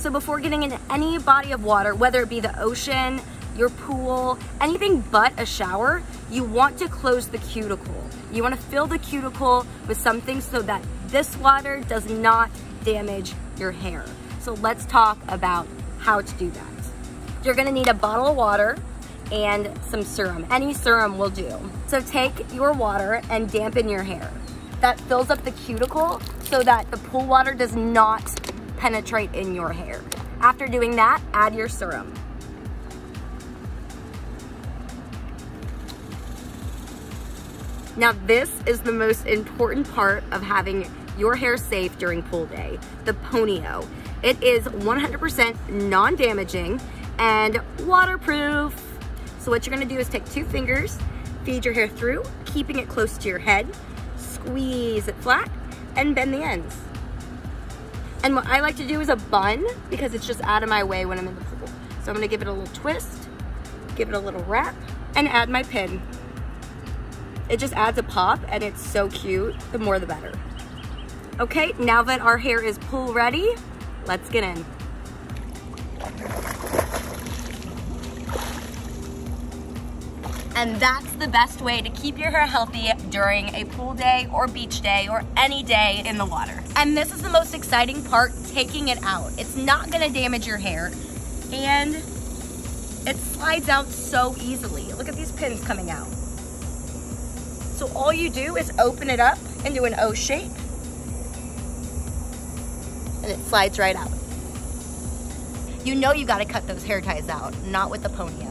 So before getting into any body of water, whether it be the ocean, your pool, anything but a shower, you want to close the cuticle. You want to fill the cuticle with something so that this water does not damage your hair. So let's talk about how to do that. You're gonna need a bottle of water and some serum. Any serum will do. So take your water and dampen your hair. That fills up the cuticle so that the pool water does not penetrate in your hair. After doing that, add your serum. Now this is the most important part of having your hair safe during pool day, the PONY-O. It is 100% non-damaging and waterproof. So what you're gonna do is take two fingers, feed your hair through, keeping it close to your head, squeeze it flat, and bend the ends. And what I like to do is a bun because it's just out of my way when I'm in the pool. So I'm gonna give it a little twist, give it a little wrap, and add my pin. It just adds a pop and it's so cute, the more the better. Okay, now that our hair is pool ready, let's get in. And that's the best way to keep your hair healthy during a pool day or beach day or any day in the water. And this is the most exciting part, taking it out. It's not gonna damage your hair and it slides out so easily. Look at these pins coming out. So all you do is open it up into an O shape and it slides right out. You know you gotta cut those hair ties out, not with the PONY-O.